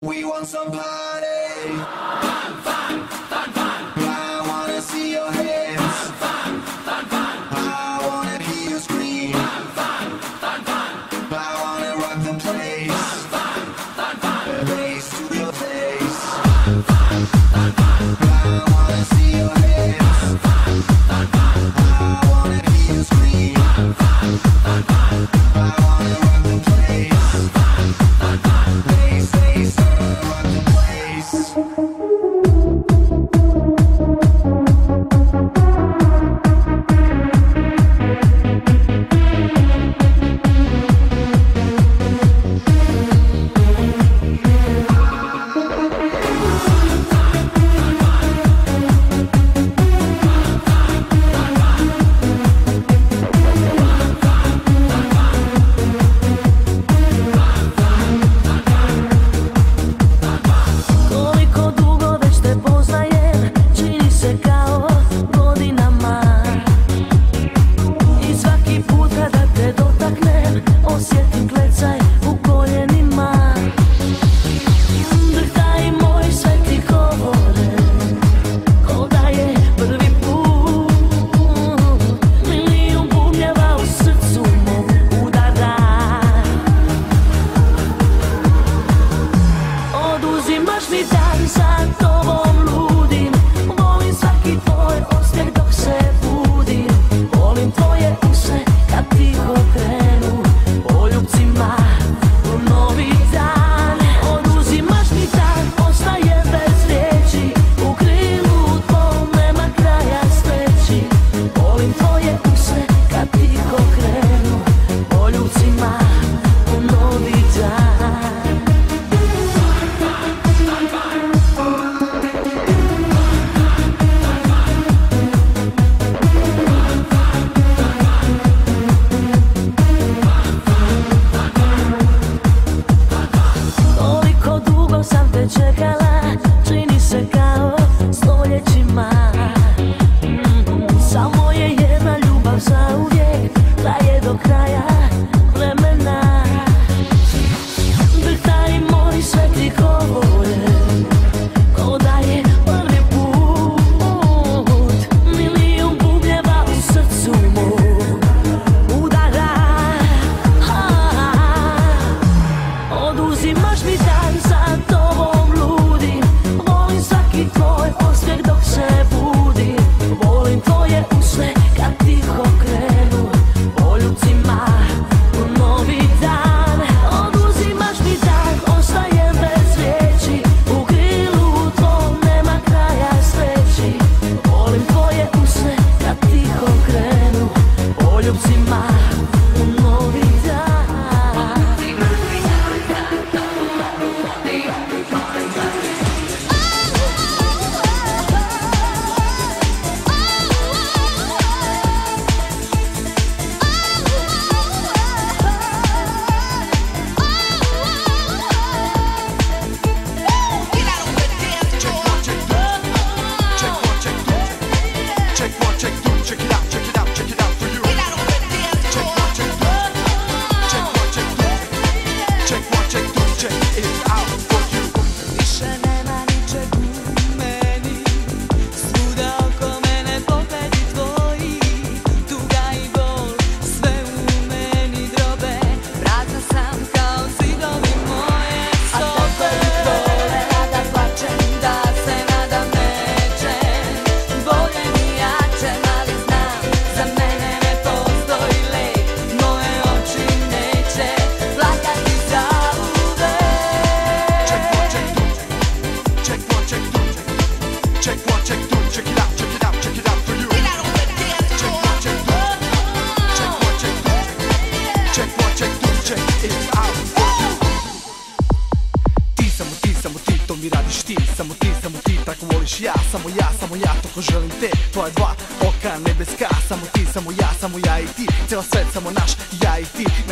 We want somebody fun, fun, fun, fun. I wanna see your hands. Fun, fun, fun, fun. I wanna hear you scream. Fun, fun, fun, fun. I wanna rock the place. Fun, fun, fun, fun. Face to your face. Fun, fun, fun, fun. I wanna see your hands. Fun, fun, fun, fun. I wanna hear you scream. Fun, fun, fun, fun. I wanna rock the place. Fun, fun, fun, fun. Face to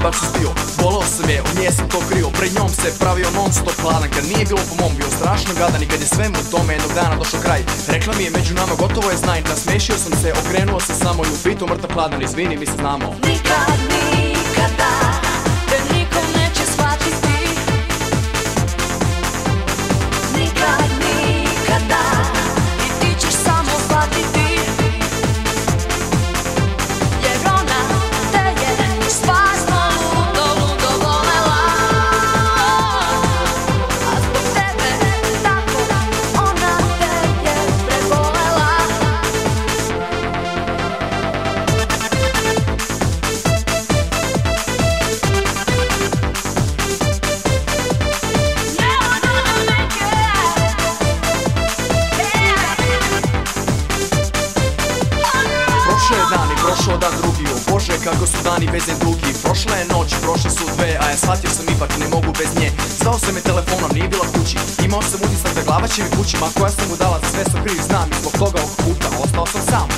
neki baš uspio, volao sam je, od nje sam to krio. Pred njom se pravio non stop hladan, kad nije bilo po mom, bio strašno gadan. I kad je svemu tome jednog dana došao kraj, rekla mi je među nama gotovo je znaj. Nasmešio sam se, okrenuo sam samo i upito mrtav hladan, izvini mi se znamo. Nikad, nikada te niko neće shvatiti. Nikad, nikada i ti ćeš samo shvatiti. Prošao dan drugi, o Bože kako su dani vezan dugi. Prošla je noć, prošle su dve, a ja shvatio sam ipak ne mogu bez nje. Zvao sam je telefonom, nije bila kući, imao sam utisak da glava će mi kući. Mako ja sam mu dala za sve sam kriv, znam, i zbog toga ovog puta ostao sam sam.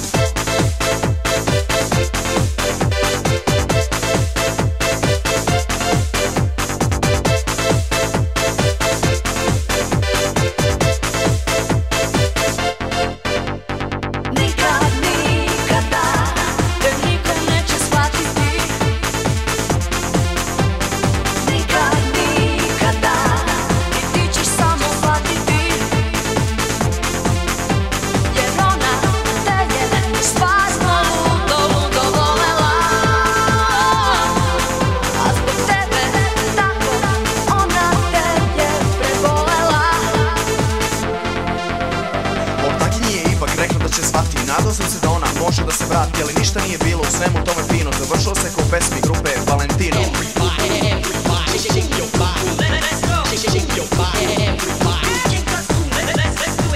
Nadao sam se da ona može da se vrati, ali ništa nije bilo, u svemu tome fino. Završilo se kao pesmi grupe Valentino.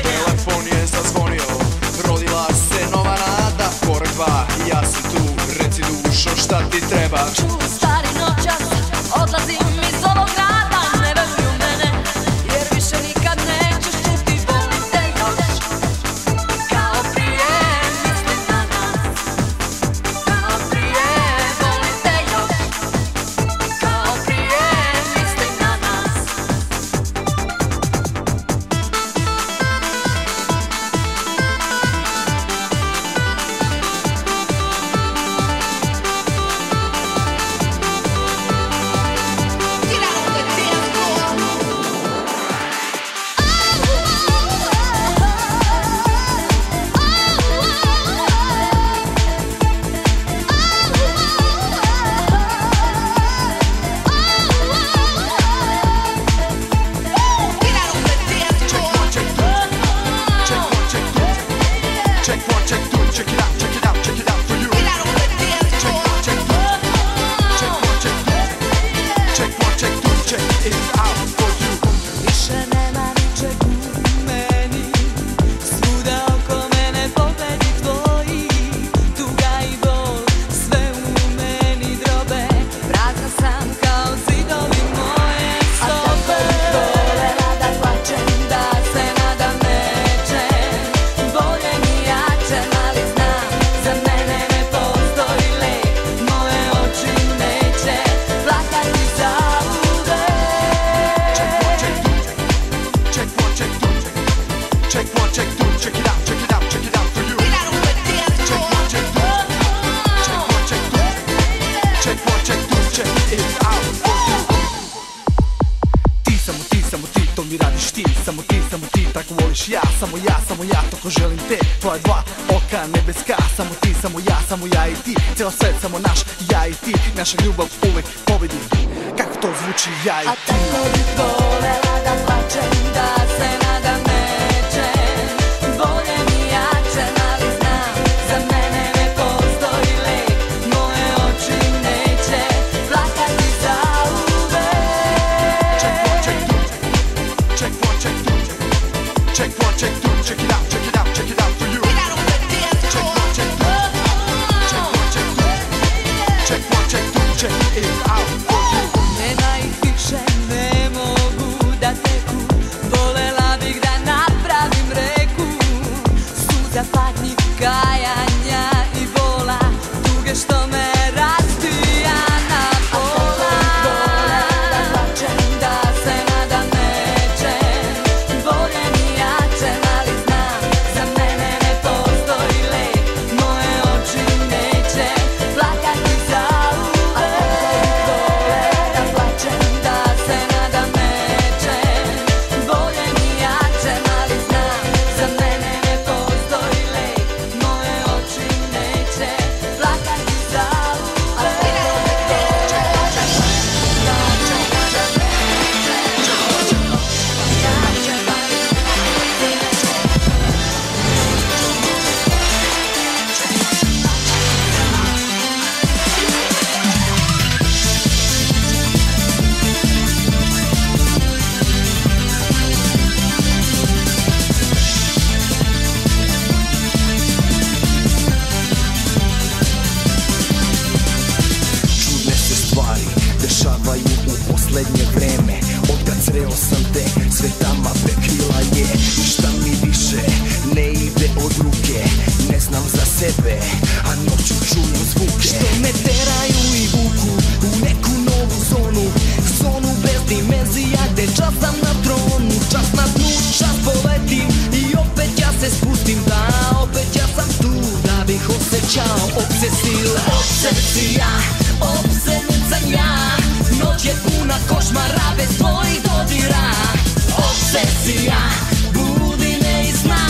Telefon je zazvonio, rodila se nova nada. Korak dva, ja sam tu, reci dušo šta ti treba. Čuj stari noćas, odlazim iz ovog grada. Ne veruj u mene, jer više nikad nećeš čuti. Volim te još kao prije. Samo ja, toko želim te, tvoja dva oka nebeska. Samo ti, samo ja i ti, cijelo svet samo naš, ja i ti. Naša ljubav uvek pobedi, kako to zvuči, ja i ti. A tako bi volela da plačem, da se nadam nećem. Bolje mi jačem, ali znam, za mene ne postoji lek. Moje oči neće plakati zauvek. Check one, check two, check one, check two, check one, check two. Check it out, check it out, check it out for you. Check one, check two, check one, check two, check one, check two, check it out for you. Nema ih više, ne mogu da teku. sreo sam te, cvetama prekrila je. Ništa mi više ne ide od ruke, ne znam za sebe, a noću čujem zvuke što me teraju i vuku u neku novu zonu, zonu bez dimenzija gde čas sam na tronu. Čas na dnu, čas poletim i opet ja se spustim, da opet ja sam tu da bih osjećao obsesila. Obsesija, obsednica ja, noć je puna košmara bez tvojih dodira. Obsesija, budi me i zna,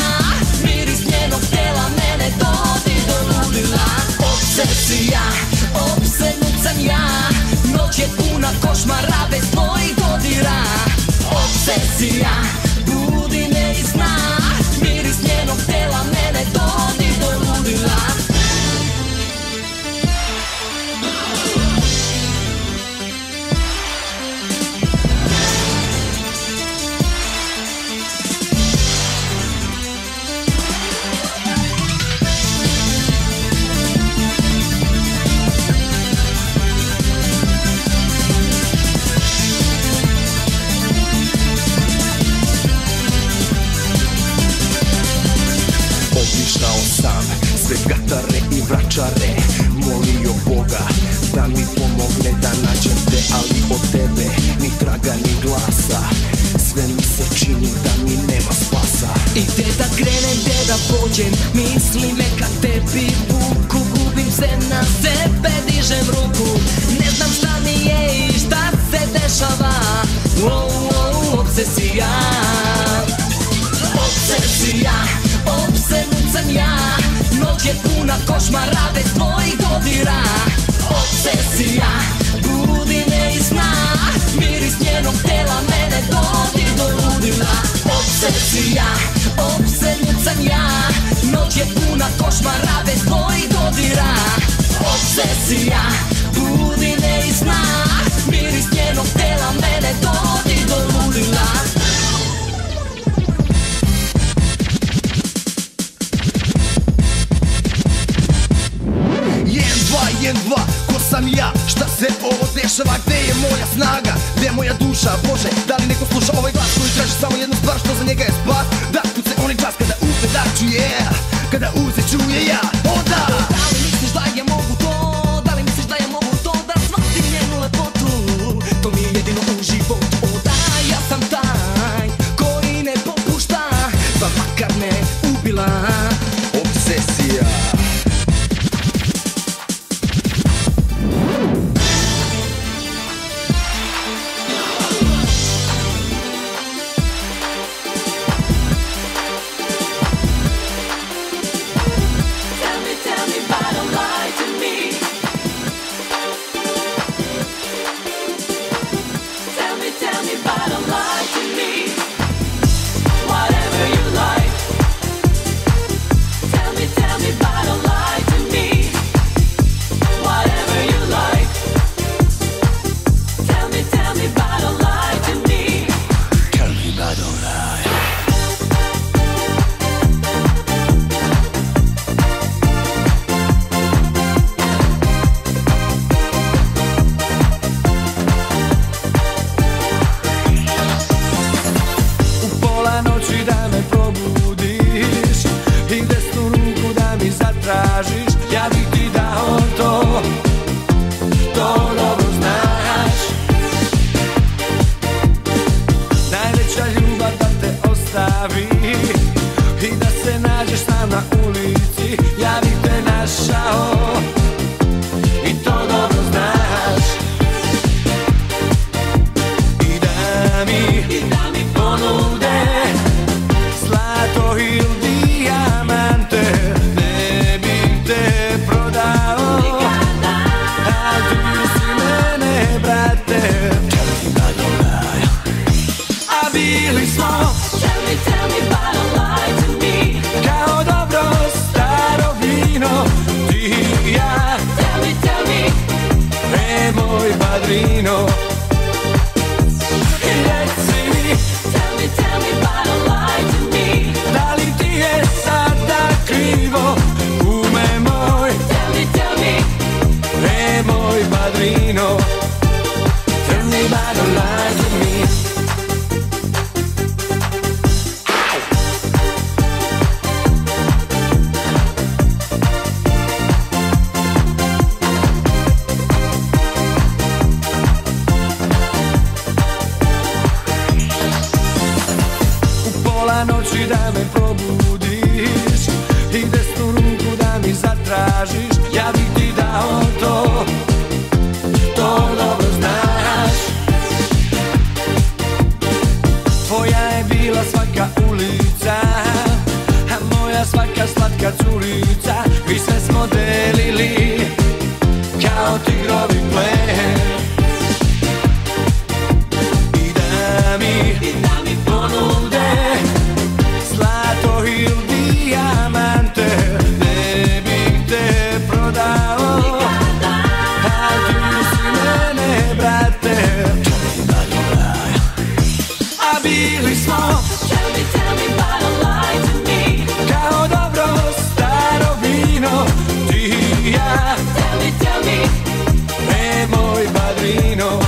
miris njenog tela mene dovodi do ludila. Obsesija, obsednica ja, noć je puna košmara bez tvojih dodira. Obsesija, budi me i zna, miris njenog tela mene dovodi do ludila. Otišao sam sve gatare i vračare, molio Boga da mi pomogne da nađem te, ali od tebe ni traga ni glasa. Sve mi se čini da mi nema spasa. I gde da krenem, gde da pođem, misli me ka tebi vuku. Gubim se na sebe, dižem ruku, ne znam šta mi je i šta se dešava. Obsesija, obsesija, obsednut sam ja, noć je puna košmara bez tvojih dodira. Obsesija, budi me i zna, miris njenog tela mene dovodi do ludila. Obsesija, obsednut sam ja, noć je puna košmara bez tvojih dodira. Obsesija, budi me i zna, miris njenog tela mene dovodi do ludila. Ko sam ja, šta se ovo dešava, gde je moja snaga, gde je moja duša? Bože, da li neko sluša ovaj glas koji traži samo jednu stvar, što za njega je spas? Da, tu se onaj čas kada uze da čuje, kada uze čuje ja, o da! Da li misliš da ja mogu to, da li misliš da ja mogu to, da shvatim njenu lepotu, to mi je jedino u životu. O da, ja sam taj koji ne popušta, pa makar me ubila obsesija. ja bih ti dao to, to dobro znaš. Tvoja je bila svaka ulica, a moja svaka slatka curica. Mi sve smo delili kao tigrovi plen. I da mi ponude zlato ili dijamante, ne bih te prodao, a ti si mene, brate. A bili smo kao dobro staro vino, ti i ja, nemoj padrino.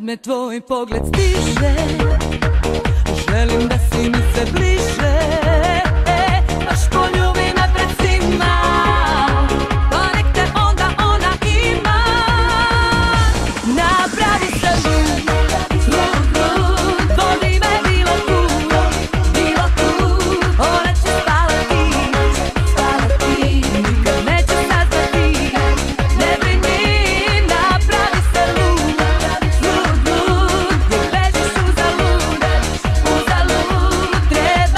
Me tvoj pogled stiže, želim da si mi se bliže, baš poljubi me pred svima, pa nek te onda ona ima. Napravi se lud, vodi me bilo kud, ona će spala ti, nikad neće saznati, ne brini, napravi se lud. Lud, lud, uvek bežiš uzalud, uzalud, treba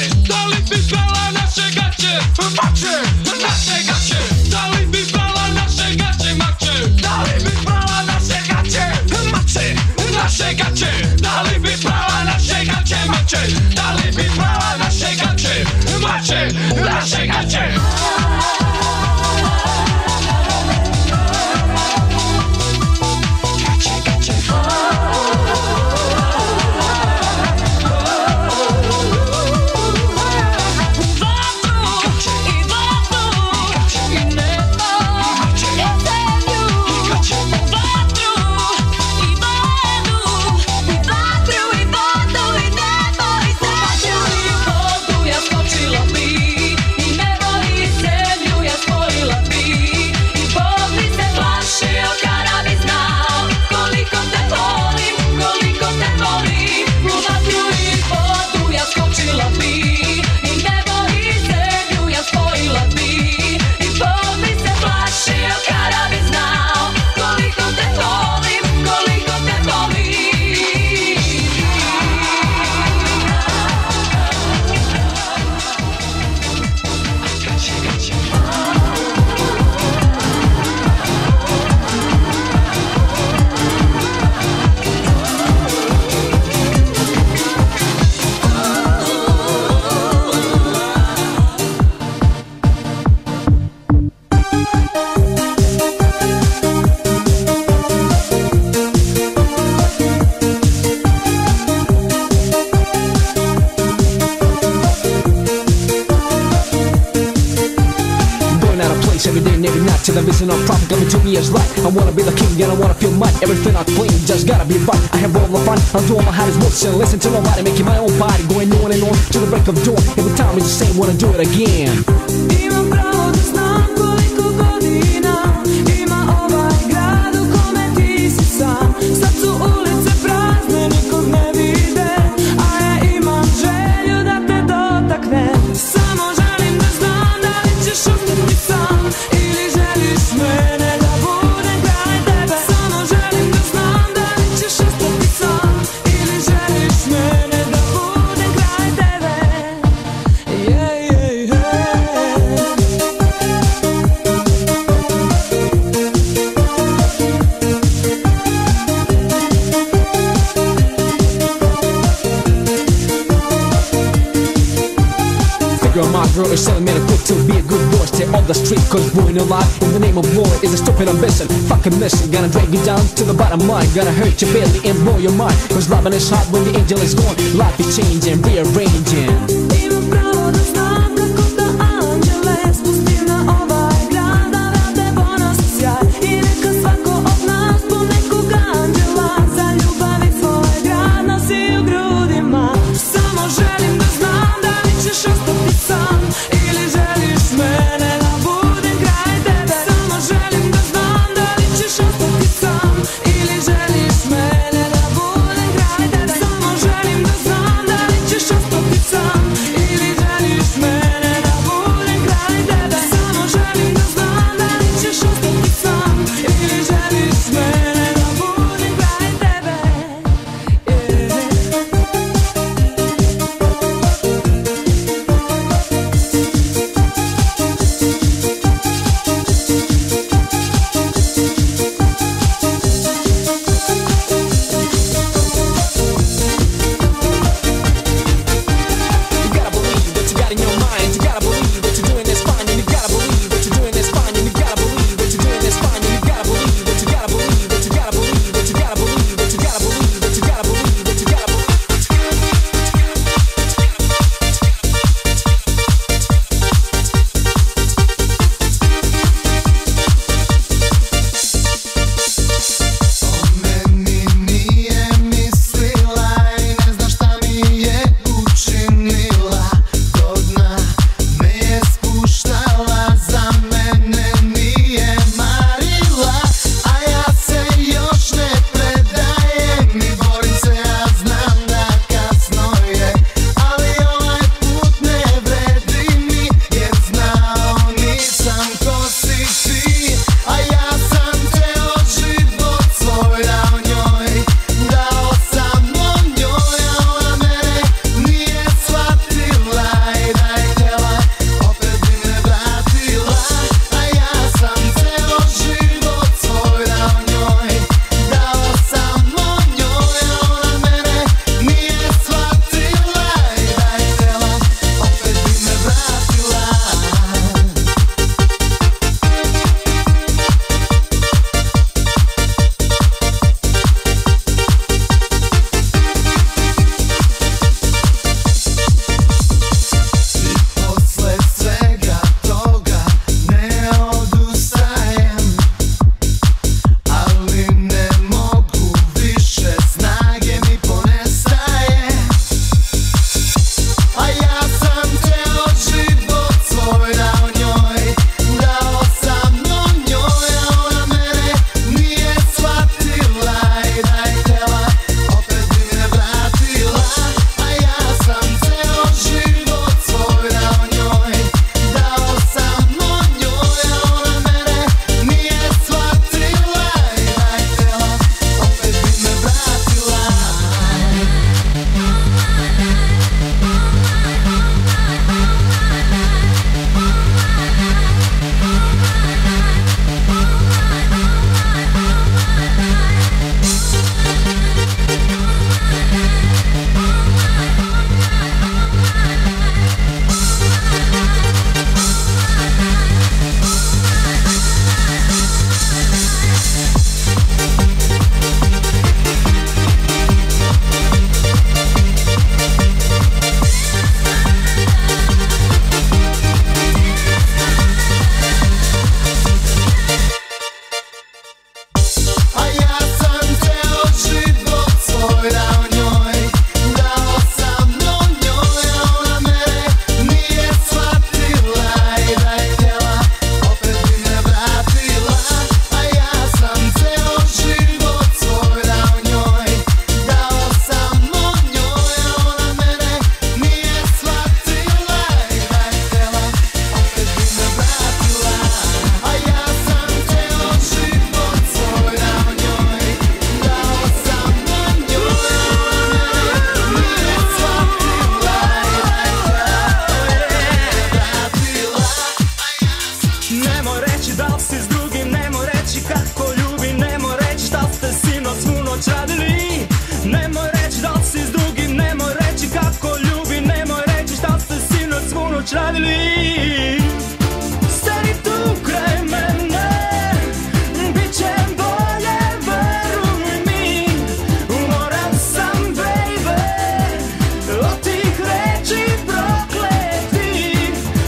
gaće, da li bi znala naše gaće, mače, naše gaće, da li bi znala naše gaće, mače, da li bi znala naše gaće, mače, naše gaće, da li bi znala naše gaće, mače, da li bi znala naše gaće, mače, naše gaće. Till I'm missing on profit, coming to me as right. I wanna be the king and I wanna feel mine. Everything I claim just gotta be right. I have all the fun, I'll do all my hardest works and listen to nobody, making my own body, going on and on to the break of dawn. Every time it's the same, wanna do it again. Girl is selling me a good to be a good boy. Stay on the street cause ruin a lot. In the name of war is a stupid ambition. Fucking mission, gonna drag you down to the bottom line. Gonna hurt your belly and blow your mind. Cause loving is hot when the angel is gone. Life is changing, rearranging. Или залишь мене на будень край тебе. Da li si s drugim, nemo reći kako ljubi, nemo reći da li ste sinoć svu noć radili, nemo reći da li si s drugim, nemo reći kako ljubi, nemo reći da li ste sinoć svu noć radili. Stani tu kraj mene, bit će bolje, veruj mi, umoran sam baby, od tih reći prokleti,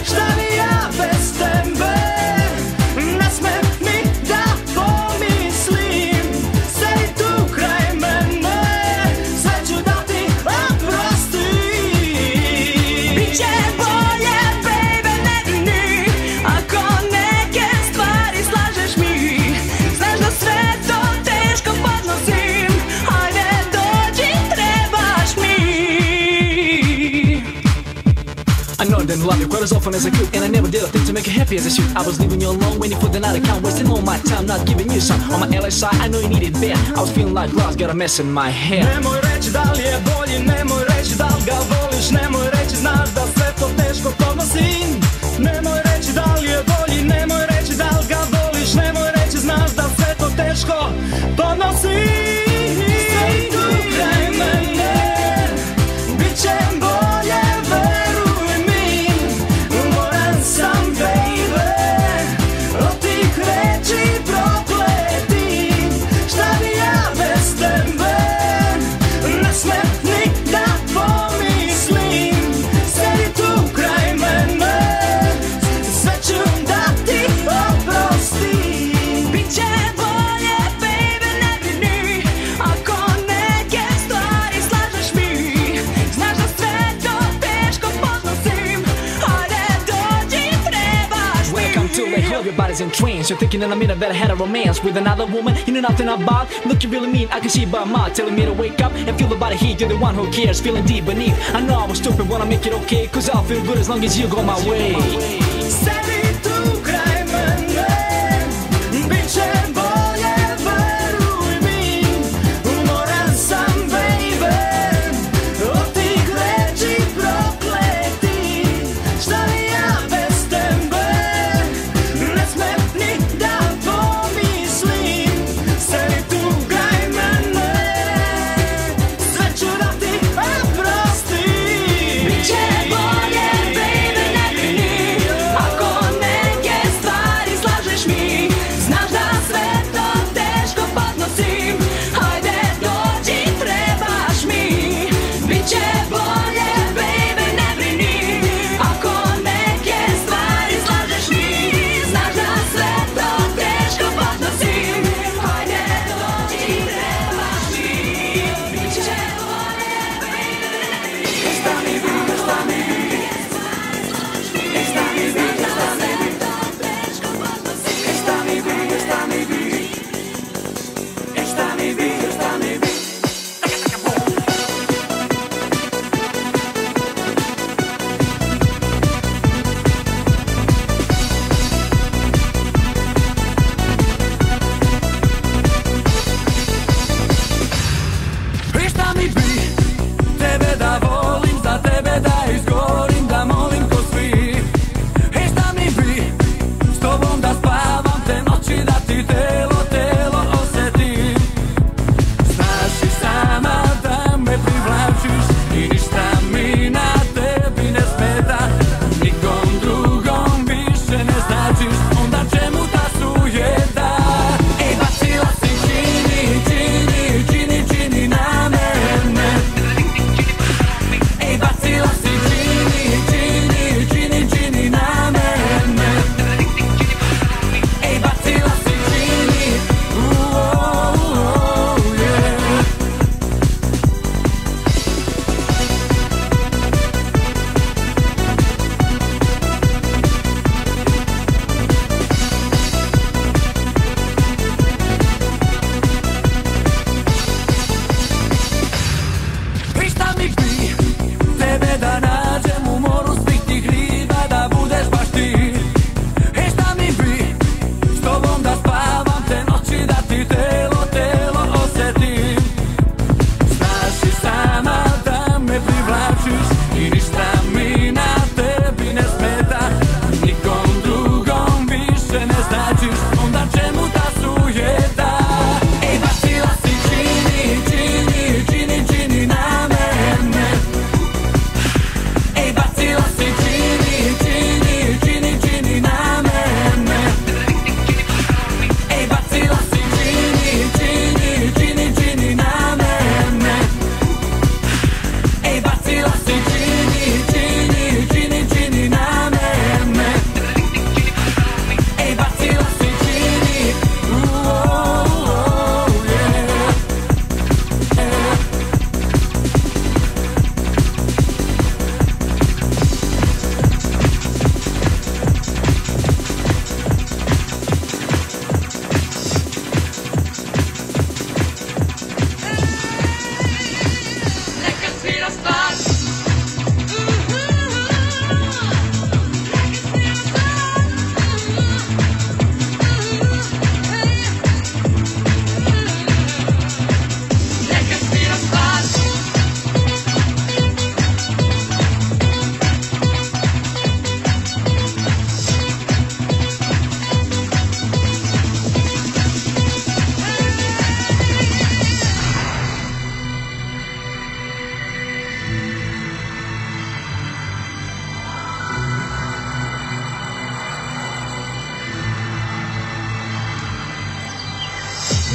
šta mi ja bez tebe. I know I didn't love you quite as often as I could, and I never did a thing to make you happy as I should. I was leaving you alone, waiting for the night account, wasting all my time, not giving you some. On my LA side, I know you needed bad. I was feeling like glass, got a mess in my head. Nemoj reći da li je bolji, nemoj reći da li ga voliš, nemoj reći znaš da sve to teško podnosim. Nemoj reći da li je bolji, nemoj reći da li ga voliš, nemoj reći znaš da sve to teško podnosim. Everybody's in trance. You're thinking that I'm in a better had a romance with another woman you know nothing about. Look, you really mean. I can see by my telling me to wake up and feel the body heat. You're the one who cares, feeling deep beneath. I know I was stupid, wanna make it okay, cause I'll feel good as long as you go my way. Bolje, baby, ne brini, ako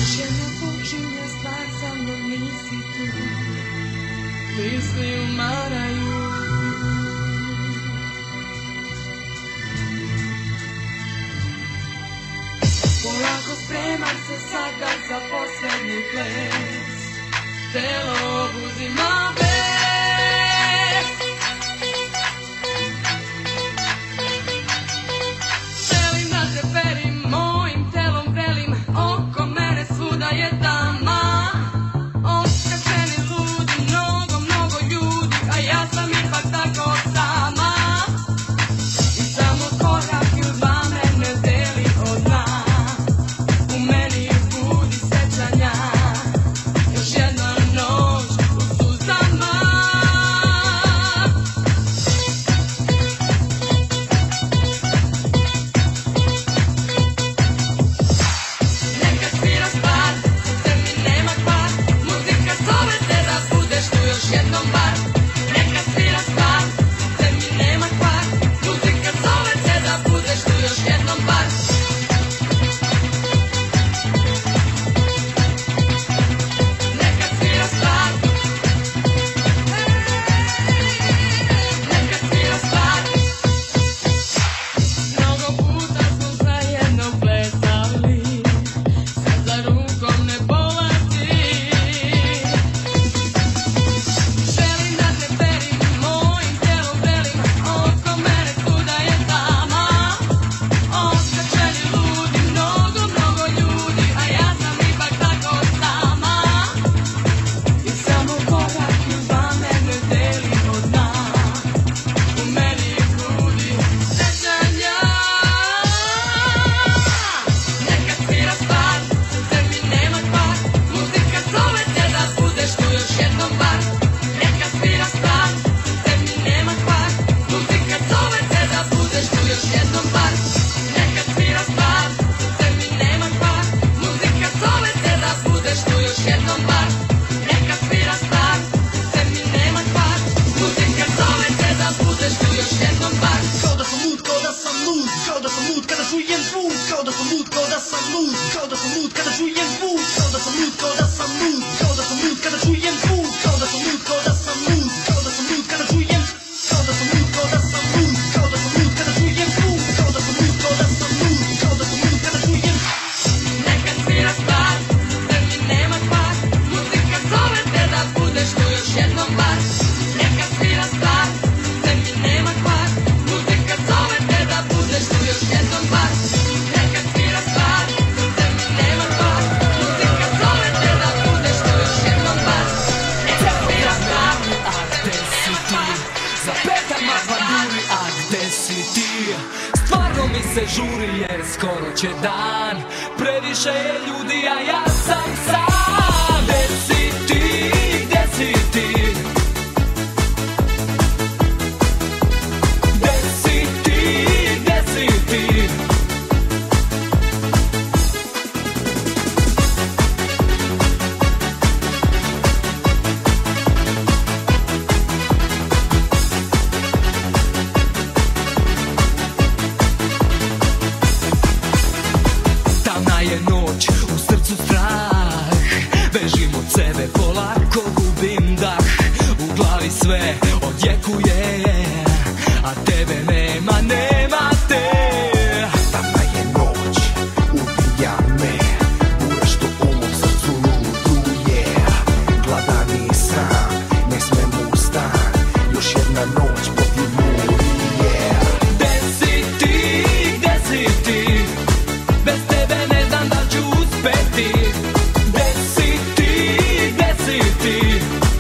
Polako spremam se sada za posljednji ples, telo obuzima bez. Želim da te perim, mojim telom velim, oko mene svuda je tama. Oskapeni ludi, mnogo ljudi, a ja sam ipak tako sama. I samo korak ju dva mene deli od nas.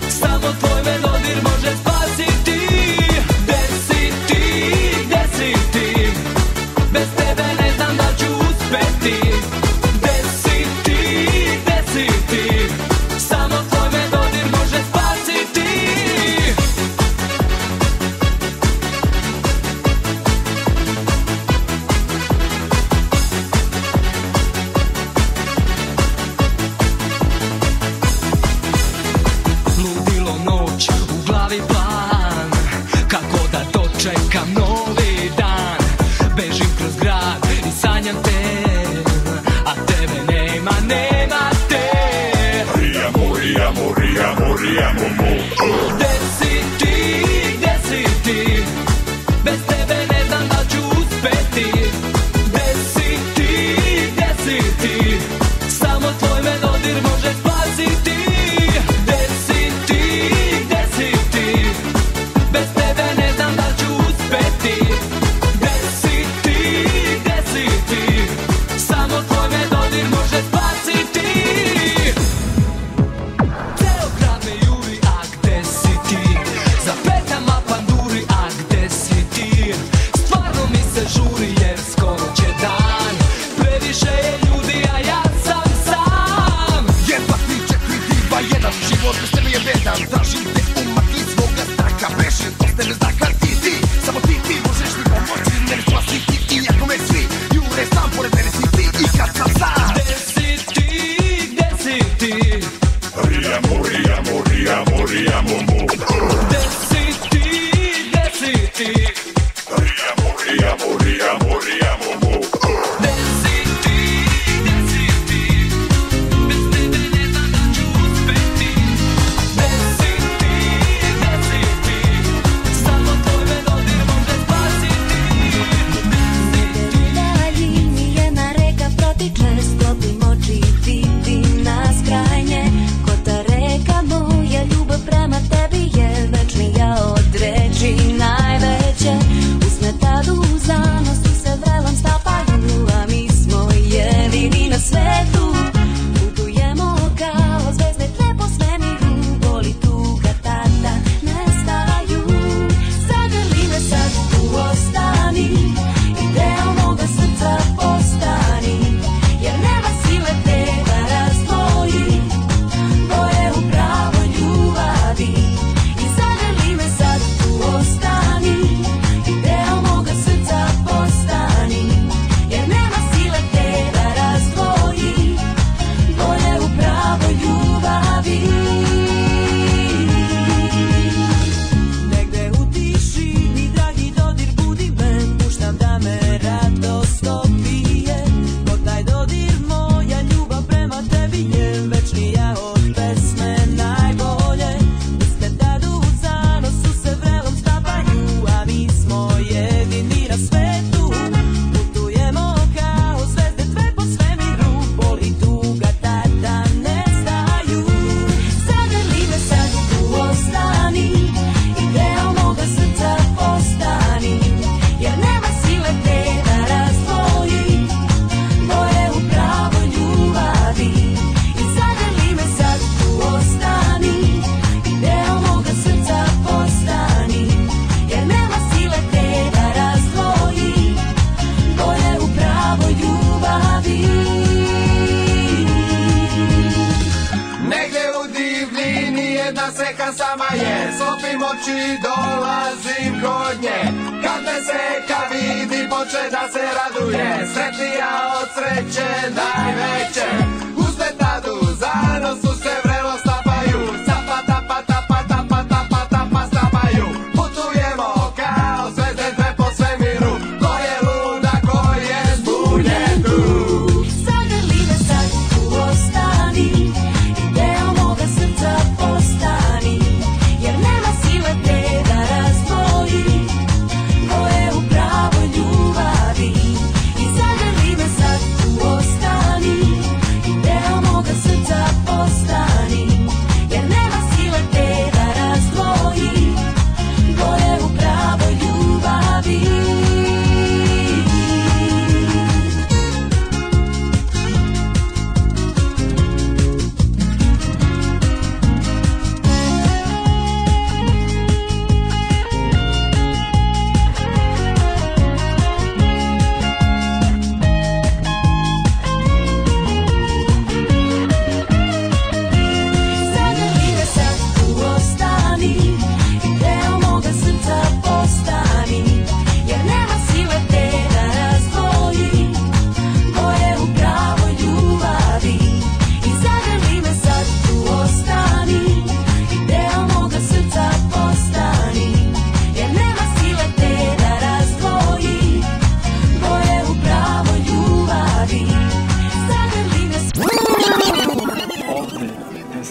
Samo tvoj me dodir može spasiti.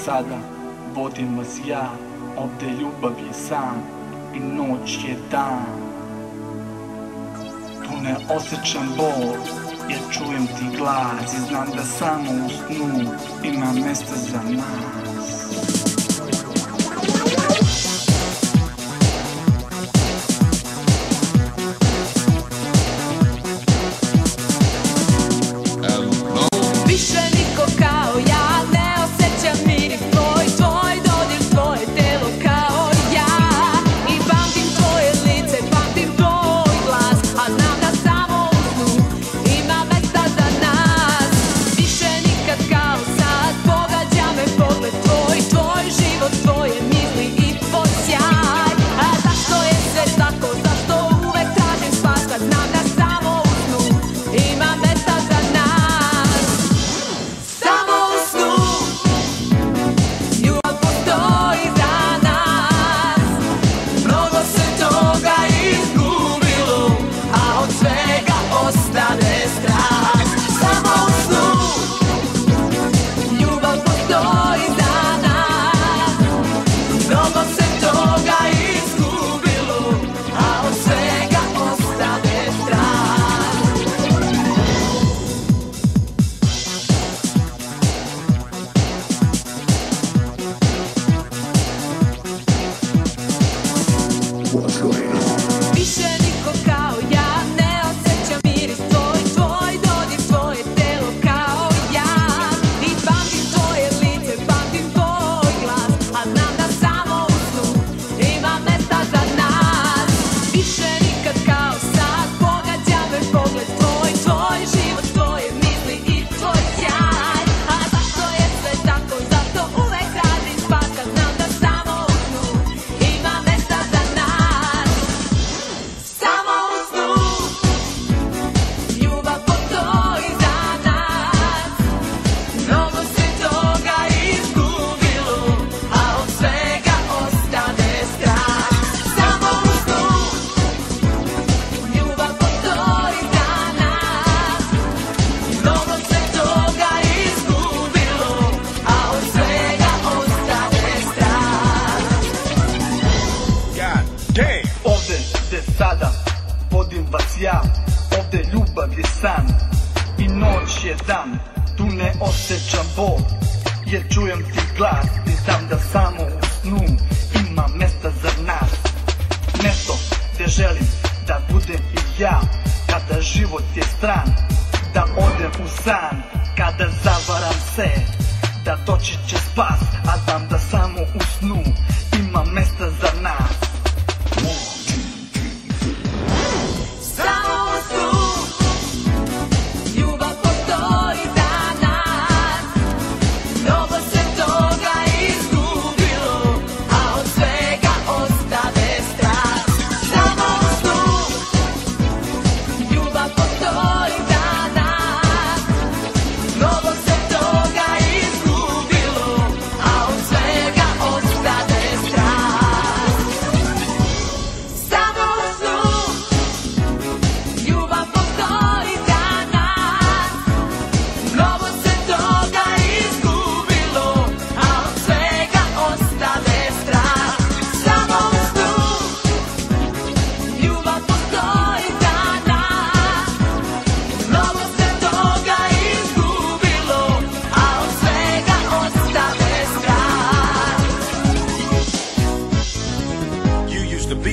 Sada vodim vas ja, ovde ljubav je san i noć je dan. Tu ne osjećam bol, jer čujem ti glas i znam da samo u snu ima mjesta za nas.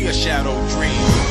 Shadow dream.